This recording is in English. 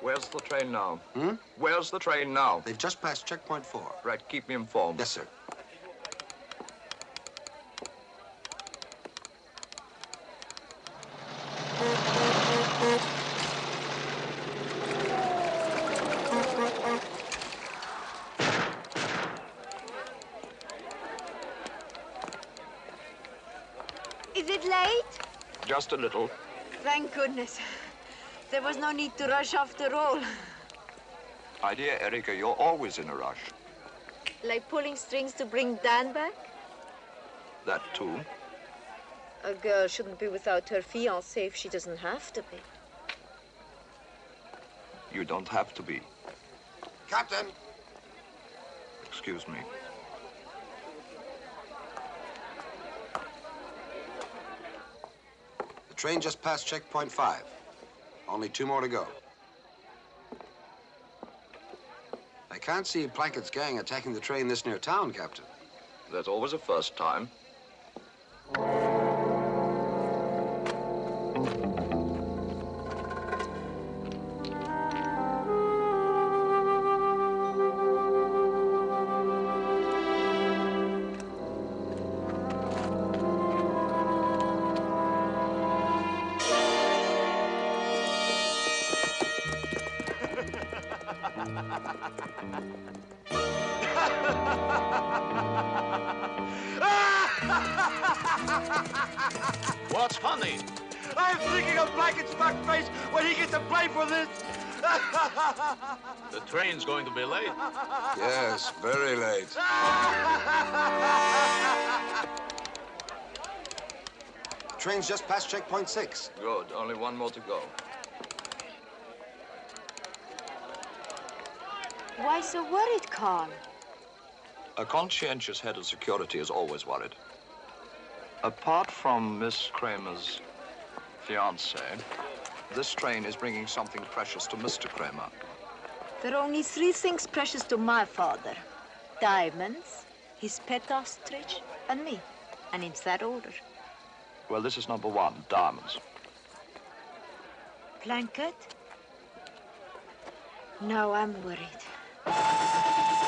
Where's the train now? Hmm? Where's the train now? They've just passed checkpoint 4. Right, keep me informed. Yes, sir. Is it late? Just a little. Thank goodness. There was no need to rush after all. My dear Erica, you're always in a rush. Like pulling strings to bring Dan back? That too. A girl shouldn't be without her fiancé if she doesn't have to be. You don't have to be. Captain! Excuse me. The train just passed checkpoint 5. Only 2 more to go. I can't see Plunkett's gang attacking the train this near town, Captain. There's always a first time. What's funny? I'm thinking of Plunkett's black face when he gets to play for this. The train's going to be late. Yes, very late. The train's just past checkpoint 6. Good, only 1 more to go. Why so worried, Karl? A conscientious head of security is always worried. Apart from Miss Kramer's fiancé, this train is bringing something precious to Mr. Kramer. There are only 3 things precious to my father. Diamonds, his pet ostrich, and me. And in that order. Well, this is number 1, diamonds. Plunkett? Now I'm worried.